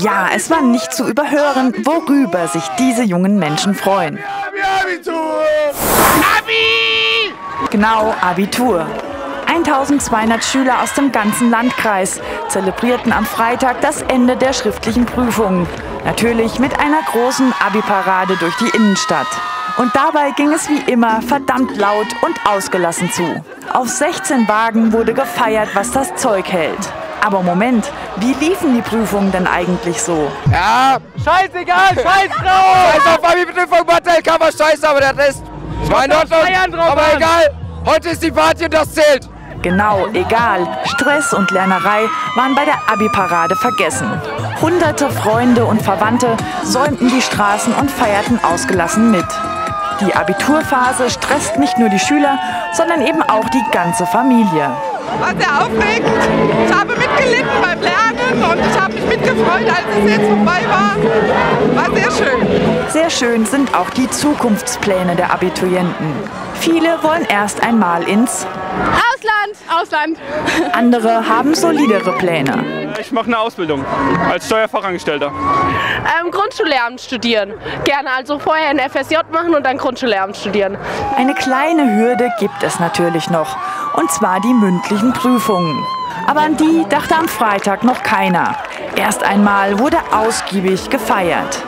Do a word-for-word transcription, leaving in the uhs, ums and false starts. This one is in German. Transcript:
Ja, es war nicht zu überhören, worüber sich diese jungen Menschen freuen. Abitur! Abi! Genau, Abitur. eintausendzweihundert Schüler aus dem ganzen Landkreis zelebrierten am Freitag das Ende der schriftlichen Prüfungen. Natürlich mit einer großen Abiparade durch die Innenstadt. Und dabei ging es wie immer verdammt laut und ausgelassen zu. Auf sechzehn Wagen wurde gefeiert, was das Zeug hält. Aber Moment, wie liefen die Prüfungen denn eigentlich so? Ja, scheißegal, scheiß drauf! Scheiß auf Abi-Prüfung, Mathe, kann man scheiße, aber der Rest war in Ordnung, aber egal, heute ist die Party und das zählt. Genau, egal. Stress und Lernerei waren bei der Abi-Parade vergessen. Hunderte Freunde und Verwandte säumten die Straßen und feierten ausgelassen mit. Die Abiturphase stresst nicht nur die Schüler, sondern eben auch die ganze Familie. War sehr aufregend. Ich habe mitgelitten beim Lernen und ich habe mich mitgefreut, als es jetzt vorbei war. War sehr schön. Sehr schön sind auch die Zukunftspläne der Abiturienten. Viele wollen erst einmal ins Ausland. Ausland. Andere haben solidere Pläne. Ich mache eine Ausbildung als Steuerfachangestellter. Ähm, Grundschullehramt studieren. Gerne also vorher ein F S J machen und dann Grundschullehramt studieren. Eine kleine Hürde gibt es natürlich noch. Und zwar die mündlichen Prüfungen. Aber an die dachte am Freitag noch keiner. Erst einmal wurde ausgiebig gefeiert.